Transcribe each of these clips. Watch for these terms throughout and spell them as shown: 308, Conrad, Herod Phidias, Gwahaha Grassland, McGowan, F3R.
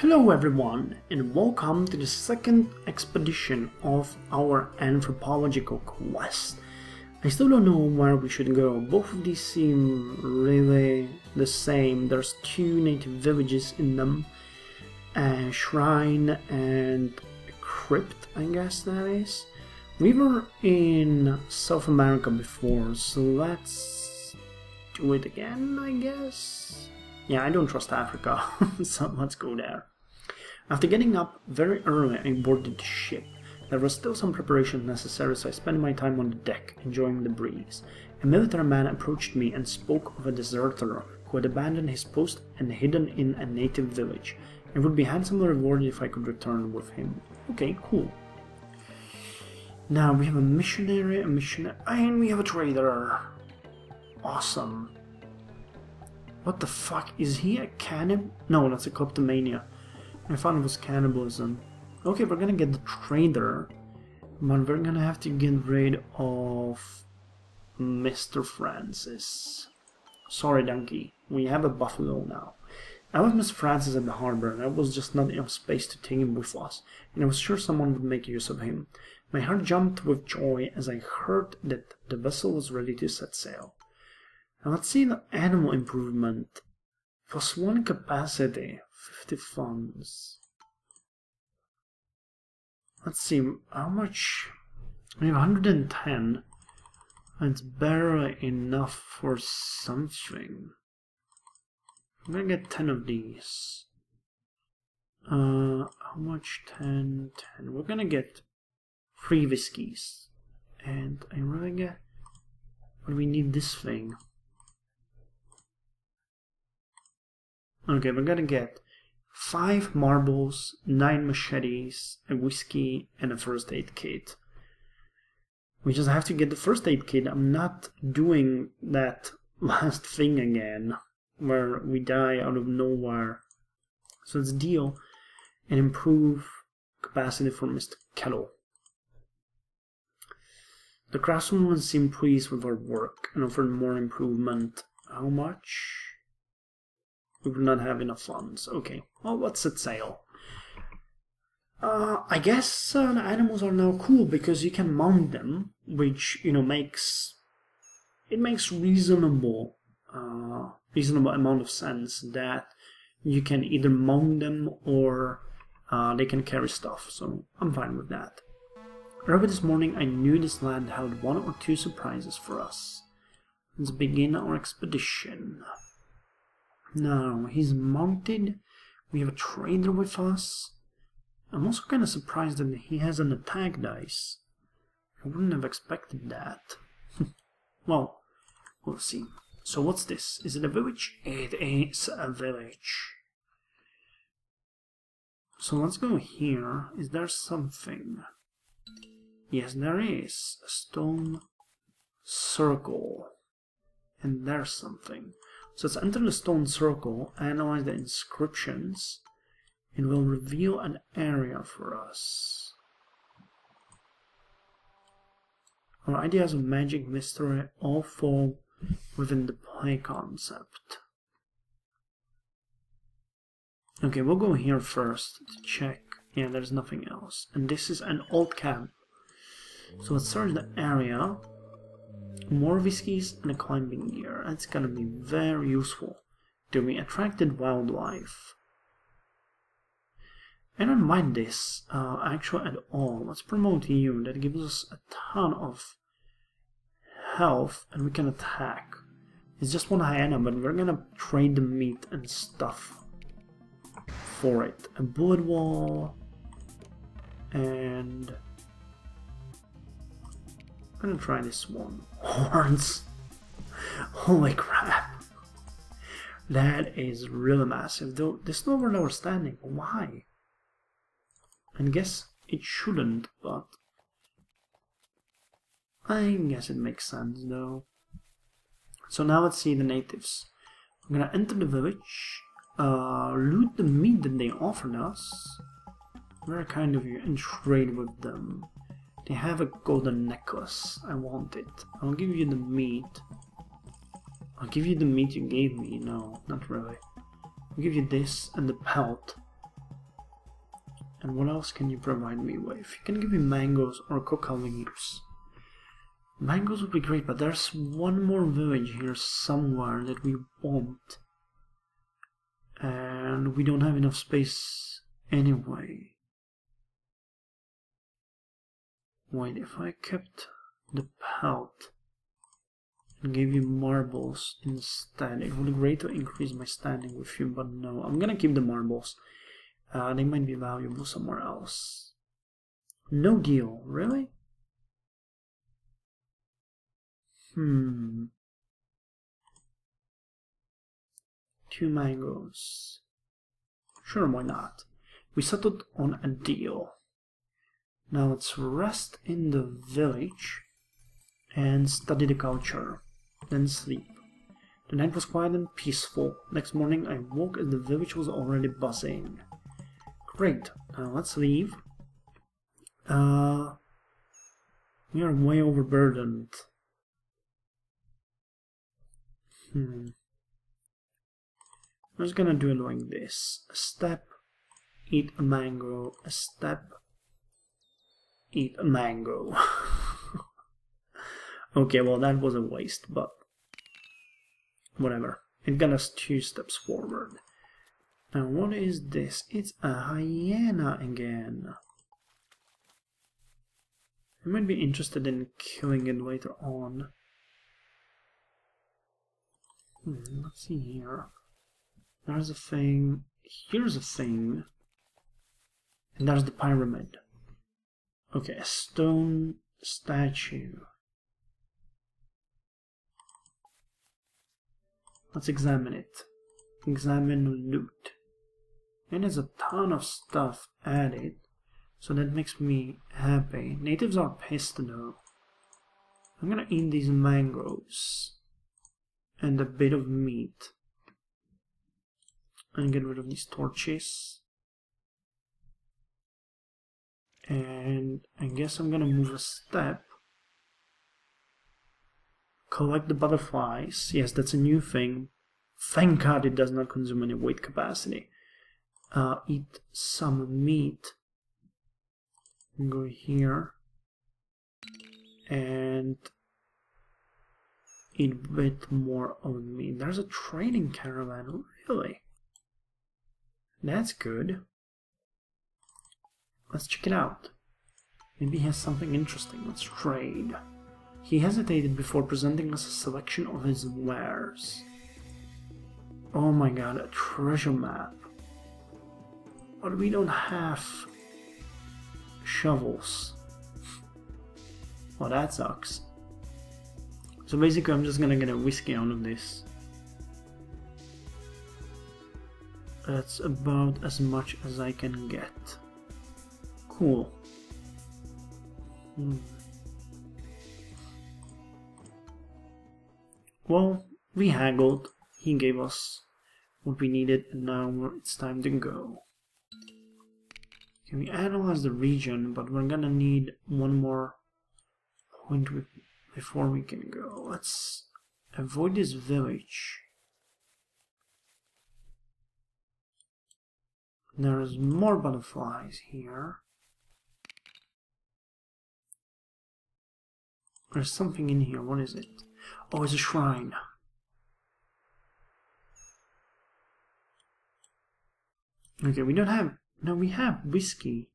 Hello everyone, and welcome to the second expedition of our anthropological quest. I still don't know where we should go. Both of these seem really the same. There's two native villages in them, a shrine and a crypt, I guess that is. We were in South America before, so let's do it again, I guess. Yeah, I don't trust Africa, so let's go there. After getting up very early, I boarded the ship. There was still some preparation necessary, so I spent my time on the deck, enjoying the breeze. A military man approached me and spoke of a deserter who had abandoned his post and hidden in a native village. It would be handsomely rewarded if I could return with him. Okay, cool. Now we have a missionary, and we have a trader. Awesome. What the fuck? Is he a cannibal? No, that's a kleptomania. I thought it was cannibalism. Okay, we're gonna get the trader, but we're gonna have to get rid of Mr. Francis. Sorry, donkey. We have a buffalo now. I left Mr. Francis at the harbor, and there was just not enough space to take him with us, and I was sure someone would make use of him. My heart jumped with joy as I heard that the vessel was ready to set sail. Now let's see the animal improvement. Plus one capacity, 50 funds. Let's see, how much? We have 110. It's barely enough for something. I'm gonna get 10 of these. How much? 10, 10. We're gonna get 3 whiskeys. And I really get... But we need this thing. Okay, we're gonna get 5 marbles, 9 machetes, a whiskey, and a first aid kit. We just have to get the first aid kit. I'm not doing that last thing again, where we die out of nowhere. So let's deal and improve capacity for Mr. Kettle. The craftswoman seemed pleased with our work and offered more improvement. How much? We would not have enough funds. Okay, well, let's set sail. I guess the animals are now cool because you can mount them, which, you know, makes reasonable amount of sense that you can either mount them or they can carry stuff. So I'm fine with that. Early this morning, I knew this land held one or two surprises for us. Let's begin our expedition. Now, he's mounted, we have a trader with us. I'm also kind of surprised that he has an attack dice. I wouldn't have expected that. Well, we'll see. So what's this? Is it a village? It is a village. So let's go here. Is there something? Yes, there is. A stone circle. And there's something. So let's enter the stone circle, analyze the inscriptions, and will reveal an area for us. Our ideas of magic mystery all fall within the play concept. Okay, we'll go here first to check. Yeah, there's nothing else. And this is an old camp. So let's search the area. More whiskies and a climbing gear. That's gonna be very useful. Do we attracted wildlife? I don't mind this actually at all. Let's promote you. That gives us a ton of health and we can attack. It's just one hyena, but we're gonna trade the meat and stuff for it. A bullet wall and... I'm gonna try this one. Horns! Holy crap! That is really massive, though. This is not where they were standing. Why? I guess it shouldn't, but... I guess it makes sense, though. So now let's see the natives. I'm gonna enter the village, loot the meat that they offered us. Very kind of you, and trade with them. They have a golden necklace. I want it. I'll give you the meat. I'll give you the meat you gave me. No, not really. I'll give you this and the pelt. And what else can you provide me with? You can give me mangoes or coca leaves. Mangoes would be great, but there's one more village here somewhere that we want. And we don't have enough space anyway. Wait, if I kept the pelt and gave you marbles instead, it would be great to increase my standing with you, but no, I'm gonna keep the marbles. They might be valuable somewhere else. No deal, really? Two mangoes. Sure, why not? We settled on a deal. Now let's rest in the village and study the culture, then sleep. The night was quiet and peaceful. Next morning I woke and the village was already buzzing. Great, now let's leave. We are way overburdened. I'm just gonna do it like this. A step, eat a mango, a step, eat a mango. Okay, well that was a waste, but whatever. It got us 2 steps forward. Now what is this? It's a hyena again. I might be interested in killing it later on. Let's see here. There's a thing, here's a thing, and there's the pyramid. Okay, a stone statue. Let's examine it. Examine loot. And there's a ton of stuff added, so that makes me happy. Natives are pissed though. I'm gonna eat these mangoes and a bit of meat. And get rid of these torches. And I guess I'm gonna move a step. Collect the butterflies. Yes, that's a new thing. Thank God it does not consume any weight capacity. Eat some meat. Go here. And eat a bit more of meat. There's a trading caravan, really. That's good. Let's check it out. Maybe he has something interesting. Let's trade. He hesitated before presenting us a selection of his wares. Oh my god, a treasure map. But we don't have shovels. Well, that sucks. So basically I'm just gonna get a whiskey out of this. That's about as much as I can get. Cool. Well, we haggled. He gave us what we needed and now it's time to go. Can we analyze the region, but we're gonna need one more point before we can go. Let's avoid this village. There's more butterflies here. There's something in here, what is it? Oh, it's a shrine. Okay, we don't have... No, we have whiskey.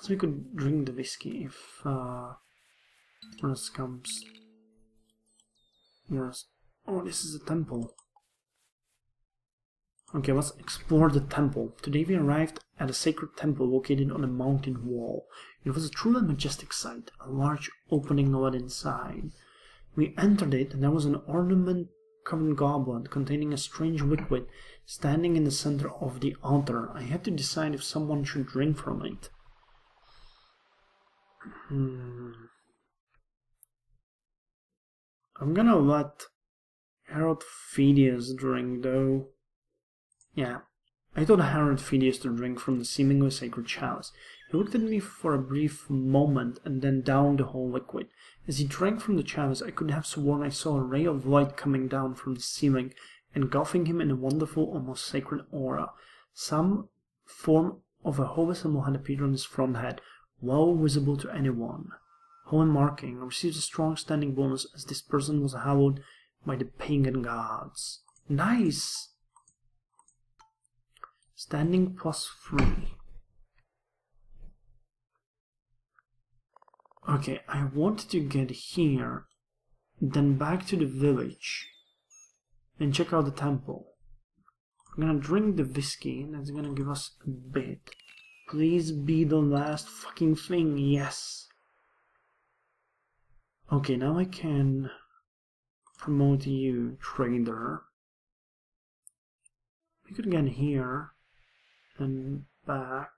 So we could drink the whiskey if... worse comes... Worse... Oh, this is a temple. Okay, let's explore the temple. Today we arrived at a sacred temple located on a mountain wall. It was a truly majestic sight, a large opening led inside. We entered it and there was an ornament-covered goblet containing a strange liquid standing in the center of the altar. I had to decide if someone should drink from it. I'm gonna let Herod Phidias drink though. Yeah, I told Herod Phidias to drink from the seemingly sacred chalice. He looked at me for a brief moment and then downed the whole liquid. As he drank from the chalice, I could have sworn I saw a ray of light coming down from the ceiling, engulfing him in a wonderful, almost sacred aura. Some form of a wholesome millipede on his front head, well visible to anyone. Home marking receives a strong standing bonus as this person was hallowed by the pagan gods. Nice! Standing +3. Okay, I wanted to get here, then back to the village, and check out the temple. I'm gonna drink the whiskey, and that's gonna give us a bit. Please be the last fucking thing, yes! Okay, now I can promote you, trader. We could get here, then back.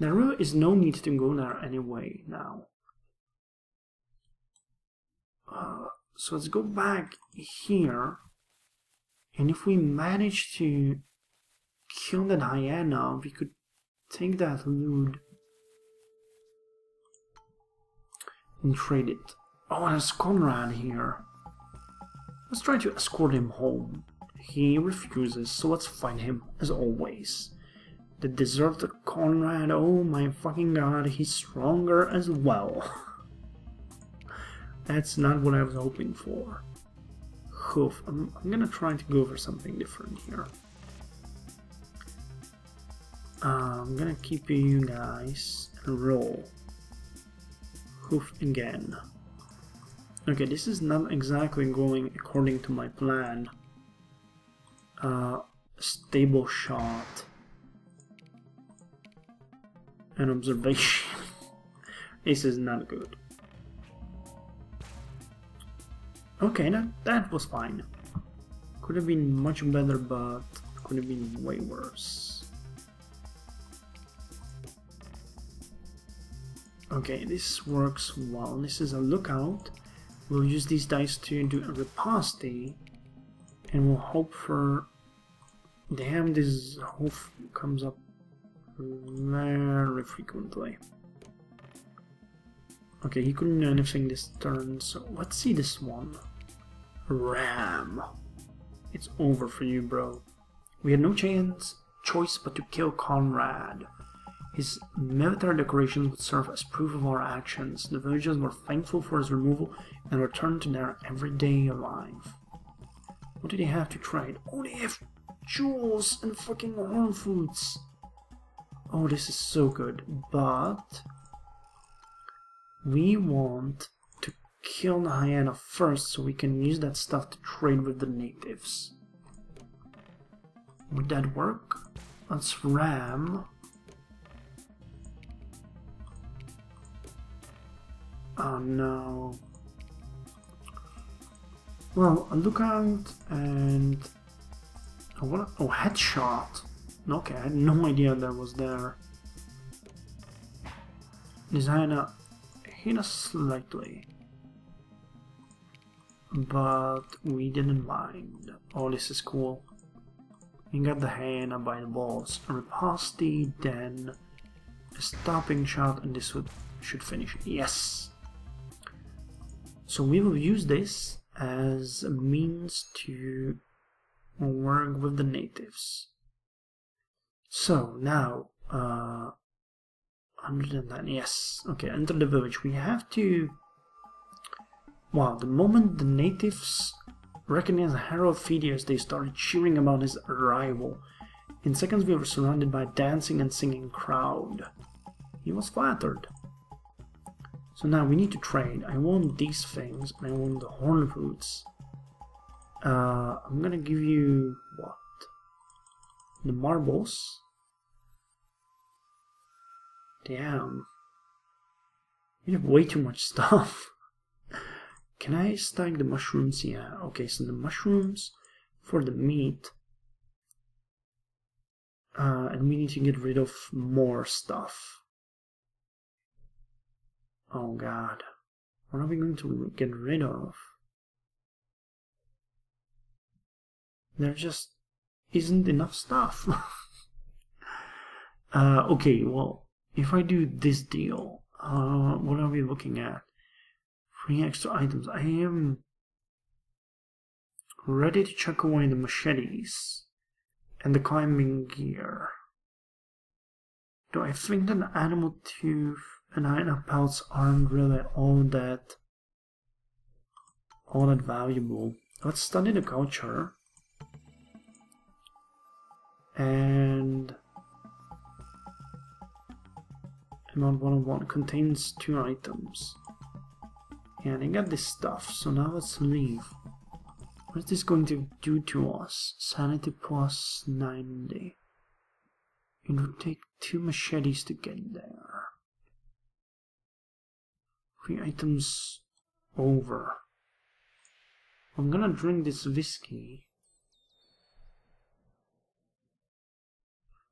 There really is no need to go there anyway now. So let's go back here, and if we manage to kill that hyena, we could take that loot and trade it. Oh, and there's Conrad here. Let's try to escort him home. He refuses, so let's find him, as always. The deserted Conrad, oh my fucking god, he's stronger as well. That's not what I was hoping for. Hoof, I'm gonna try to go for something different here. I'm gonna keep you guys and roll. Hoof again. Okay, this is not exactly going according to my plan. Stable shot. An observation. This is not good. Okay, that was fine. Could have been much better, but could have been way worse. Okay, this works well. This is a lookout. We'll use these dice to do a riposte, and we'll hope for... Damn, this hoof comes up very frequently. Okay, he couldn't do anything this turn, so let's see this one. Ram. It's over for you, bro. We had no choice but to kill Conrad. His military decorations would serve as proof of our actions. The villagers were thankful for his removal and returned to their everyday life. What did they have to trade? Oh, they have jewels and fucking horn foods. Oh, this is so good, but we want to kill the hyena first so we can use that stuff to trade with the natives. Would that work? Let's ram. Oh no. Well, a lookout and... Oh, what? Oh, headshot. Okay, I had no idea that was there. This hyena hit us slightly, but we didn't mind. Oh, this is cool. We got the hyena by the balls. A riposte, then a stopping shot, and this should finish. Yes! So we will use this as a means to work with the natives. So now, 109, yes. Okay, enter the village. We have to... Wow, the moment the natives recognized Herod Phidias, they started cheering about his arrival. In seconds we were surrounded by a dancing and singing crowd. He was flattered. So now we need to trade. I want these things, and I want the horn roots. I'm gonna give you... what? The marbles. Damn. You have way too much stuff. Can I stack the mushrooms? Yeah, okay, so the mushrooms for the meat. And we need to get rid of more stuff. Oh god. What are we going to get rid of? There just isn't enough stuff. Okay, well, if I do this deal, what are we looking at? 3 extra items. I am ready to chuck away the machetes and the climbing gear. Do I think an animal tooth and hyena pelts aren't really all that valuable? Let's study the culture. And one contains 2 items. Yeah, they got this stuff, so now let's leave. What is this going to do to us? Sanity plus 90. It would take 2 machetes to get there. 3 items over. I'm gonna drink this whiskey.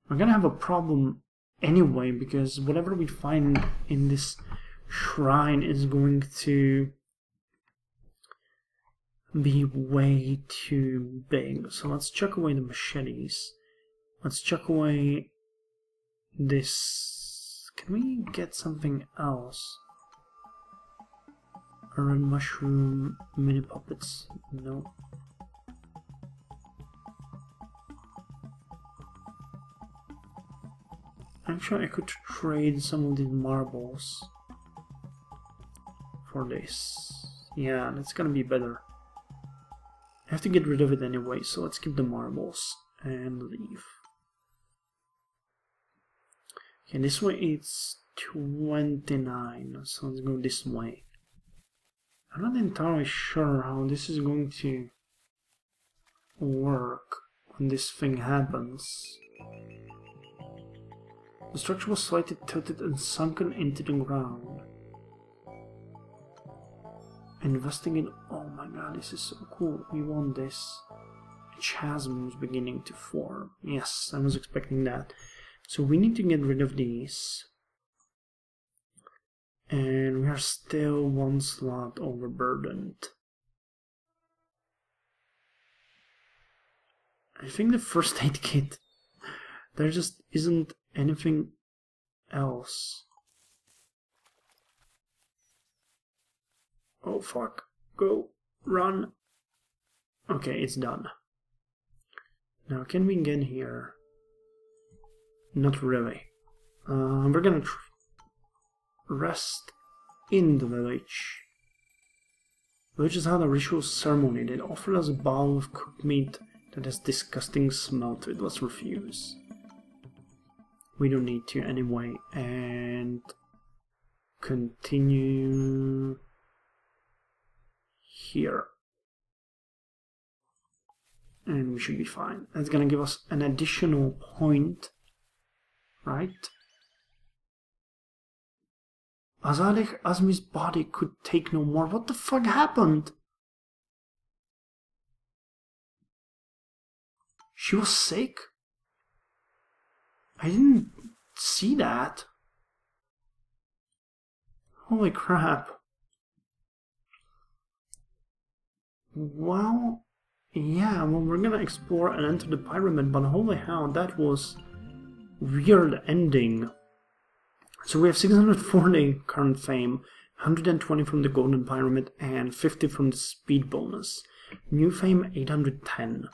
We're gonna have a problem anyway, because whatever we find in this shrine is going to be way too big. So let's chuck away the machetes. Let's chuck away this. Can we get something else? A red mushroom, mini puppets. No. Actually, I could trade some of these marbles for this. Yeah, that's gonna be better. I have to get rid of it anyway, so let's keep the marbles and leave. Okay, this way it's 29, so let's go this way. I'm not entirely sure how this is going to work when this thing happens. The structure was slightly tilted and sunken into the ground. Investigate. Oh my god, this is so cool. We want this. A chasm is beginning to form. Yes, I was expecting that. So we need to get rid of these. And we are still 1 slot overburdened. I think the first aid kit. There just isn't anything else. Oh fuck, go, run. Okay, it's done. Now can we get here? Not really. We're gonna rest in the village. Which is how the ritual ceremony. They offered us a bowl of cooked meat that has disgusting smell to it. Let's refuse. We don't need to anyway, and continue here. And we should be fine. That's gonna give us an additional point, right? Azaleh Azmi's body could take no more. What the fuck happened? She was sick? I didn't see that. Holy crap. Well, yeah, well, we're gonna explore and enter the pyramid, but holy hell, that was weird ending. So we have 640 current fame, 120 from the golden pyramid, and 50 from the speed bonus. New fame, 810.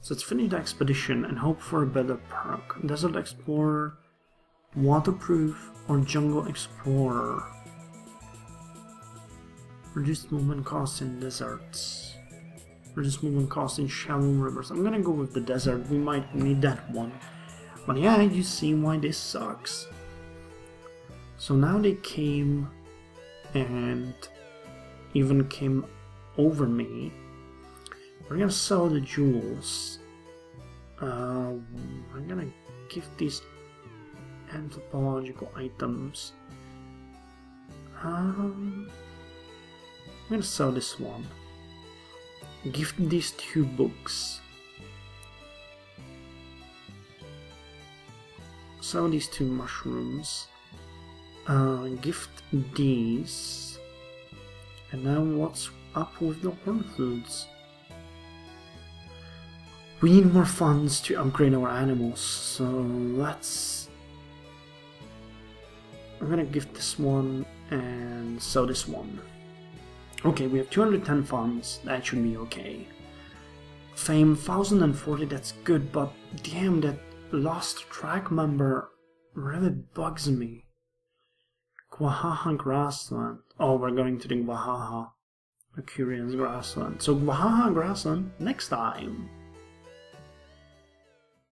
So let's finish the expedition and hope for a better perk. Desert Explorer, Waterproof, or Jungle Explorer. Reduced movement cost in deserts. Reduced movement cost in shallow rivers. I'm gonna go with the desert, we might need that one. But yeah, you see why this sucks. So now they came and even came over me. We're gonna sell the jewels. I'm gonna give these anthropological items. I'm gonna sell this one. Give these 2 books. Sell these 2 mushrooms. Gift these. And now what's up with the horn foods? We need more funds to upgrade our animals, so let's... I'm gonna gift this one and sell this one. Okay, we have 210 funds, that should be okay. Fame 1040, that's good, but damn, that lost track member rather bugs me. Gwahaha Grassland. Oh, we're going to the Gwahaha, a curious grassland. So Gwahaha Grassland next time.